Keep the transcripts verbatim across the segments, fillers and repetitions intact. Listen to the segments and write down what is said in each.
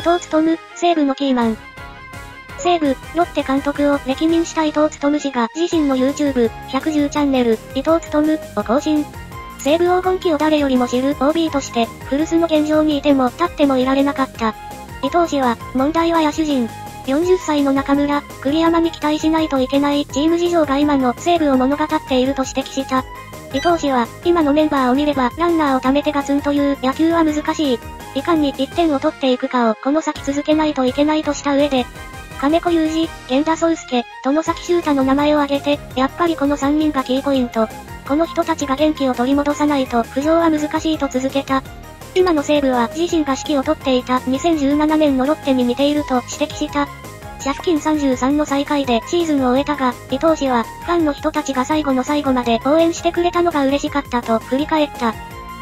伊藤勉、西武のキーマン。西武、ロッテ監督を歴任した伊藤勉氏が自身の YouTubeひゃくじゅう チャンネル、伊藤勉を更新。西武黄金期を誰よりも知る オービー として、古巣の現状にいても立ってもいられなかった。伊藤氏は、問題は野手陣。よんじゅっさいの中村、栗山に期待しないといけないチーム事情が今の西武を物語っていると指摘した。伊藤氏は、今のメンバーを見ればランナーを貯めてガツンという野球は難しい。いかにいってんを取っていくかをこの先続けないといけないとした上で、金子祐二、源田壮亮、外崎修太の名前を挙げて、やっぱりこのさんにんがキーポイント。この人たちが元気を取り戻さないと浮上は難しいと続けた。今の西武は自身が指揮を執っていたにせんじゅうななねんのロッテに似ていると指摘した。借金さんじゅうさんの最下位でシーズンを終えたが、伊藤氏はファンの人たちが最後の最後まで応援してくれたのが嬉しかったと振り返った。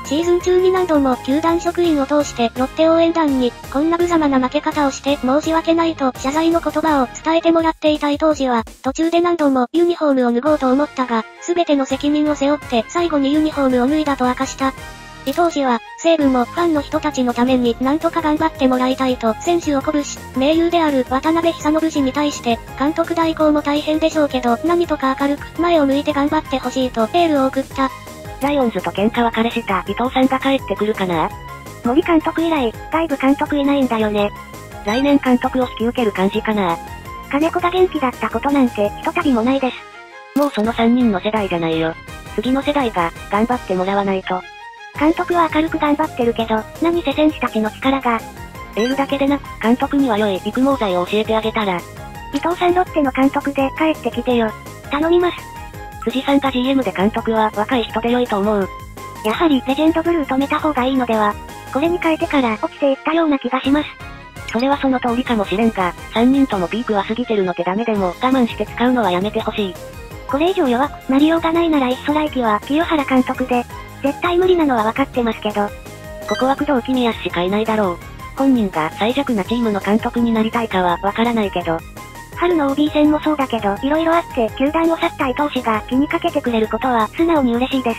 シーズン中に何度も球団職員を通してロッテ応援団にこんな無様な負け方をして申し訳ないと謝罪の言葉を伝えてもらっていた伊藤氏は、途中で何度もユニフォームを脱ごうと思ったが、すべての責任を背負って最後にユニフォームを脱いだと明かした。伊藤氏は、西武もファンの人たちのために何とか頑張ってもらいたいと選手を鼓舞し、盟友である渡辺久信氏に対して、監督代行も大変でしょうけど何とか明るく前を向いて頑張ってほしいとエールを送った。ライオンズと喧嘩別れした伊藤さんが帰ってくるかな？森監督以来、外部監督いないんだよね。来年監督を引き受ける感じかな？金子が元気だったことなんてひとたびもないです。もうそのさんにんの世代じゃないよ。次の世代が、頑張ってもらわないと。監督は明るく頑張ってるけど、何せ選手たちの力が。エールだけでなく、監督には良い育毛剤を教えてあげたら。伊藤さんロッテの監督で帰ってきてよ。頼みます。辻さんが ジーエム で監督は若い人で良いと思う。やはりレジェンドブルー止めた方がいいのでは。これに変えてから落ちていったような気がします。それはその通りかもしれんが、さんにんともピークは過ぎてるのでダメでも我慢して使うのはやめてほしい。これ以上弱くなりようがないならいっそ来季は清原監督で。絶対無理なのは分かってますけど。ここは工藤公康しかいないだろう。本人が最弱なチームの監督になりたいかは分からないけど。春の オービー 戦もそうだけど、いろいろあって、球団を去った伊藤氏が気にかけてくれることは素直に嬉しいです。